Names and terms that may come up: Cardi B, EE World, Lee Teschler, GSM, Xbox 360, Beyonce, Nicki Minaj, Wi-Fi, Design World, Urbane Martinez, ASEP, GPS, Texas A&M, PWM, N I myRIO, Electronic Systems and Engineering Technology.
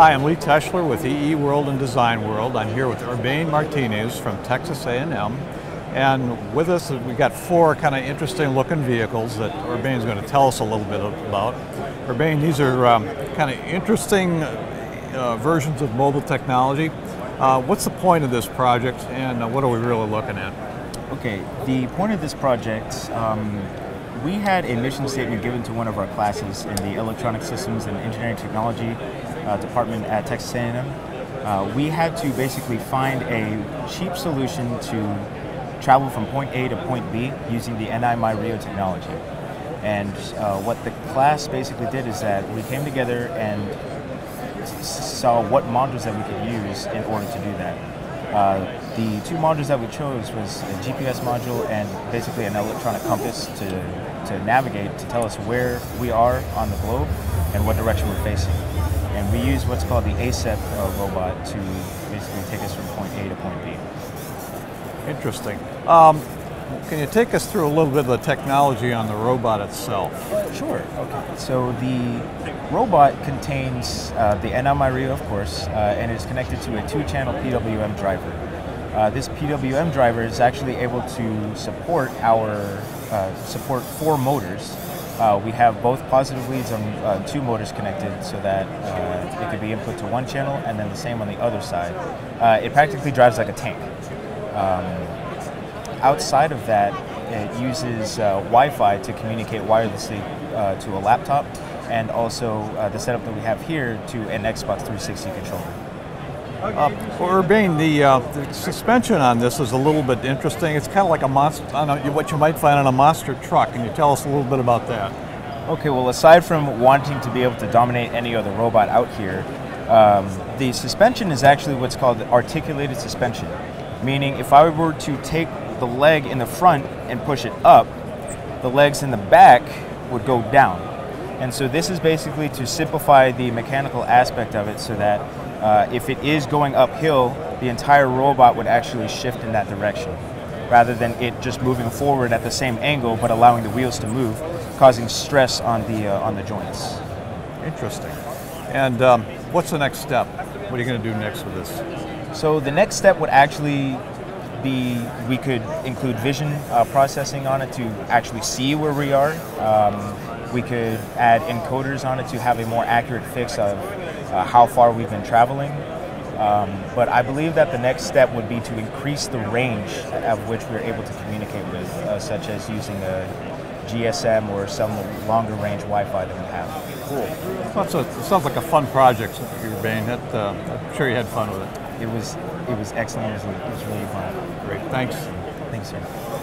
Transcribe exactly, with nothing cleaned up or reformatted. Hi, I'm Lee Teschler with E E World and Design World. I'm here with Urbane Martinez from Texas A and M. And with us, we've got four kind of interesting looking vehicles that Urbane's going to tell us a little bit about. Urbane, these are um, kind of interesting uh, versions of mobile technology. Uh, what's the point of this project and uh, what are we really looking at? Okay, the point of this project, um, we had a mission statement given to one of our classes in the Electronic Systems and Engineering Technology uh, department at Texas A and M. Uh, we had to basically find a cheap solution to travel from point A to point B using the N I myRIO technology. And uh, what the class basically did is that we came together and saw what modules that we could use in order to do that. Uh, the two modules that we chose was a G P S module and basically an electronic compass to, to navigate, to tell us where we are on the globe and what direction we're facing. And we use what's called the ASEP uh, robot to basically take us from point A to point B. Interesting. Um, can you take us through a little bit of the technology on the robot itself? Sure. Okay. So the robot contains uh, the N I myRIO, of course, uh, and it's connected to a two-channel P W M driver. Uh, this P W M driver is actually able to support our uh, support four motors. Uh, we have both positive leads on uh, two motors connected, so that uh, it could be input to one channel and then the same on the other side. Uh, it practically drives like a tank. Um, Outside of that, it uses uh, Wi-Fi to communicate wirelessly uh, to a laptop, and also uh, the setup that we have here to an Xbox three sixty controller. Uh, well, Urbane, the, uh, the suspension on this is a little bit interesting. It's kind of like a monster, I don't know, what you might find on a monster truck. Can you tell us a little bit about that? Okay, well, aside from wanting to be able to dominate any other robot out here, um, the suspension is actually what's called articulated suspension, meaning if I were to take the leg in the front and push it up, the legs in the back would go down. And so this is basically to simplify the mechanical aspect of it so that uh, if it is going uphill, the entire robot would actually shift in that direction, rather than it just moving forward at the same angle but allowing the wheels to move, causing stress on the, uh, on the joints. Interesting. And um, what's the next step? What are you going to do next with this? So the next step would actually be, we could include vision uh, processing on it to actually see where we are. Um, we could add encoders on it to have a more accurate fix of uh, how far we've been traveling. Um, but I believe that the next step would be to increase the range at which we're able to communicate with, uh, such as using a G S M or some longer range Wi-Fi that we have. Cool. Well, so it sounds like a fun project, Urbane. That, uh, I'm sure you had fun with it. It was, it was excellent. It was, it was really fun. Great. Thanks. Thanks, sir.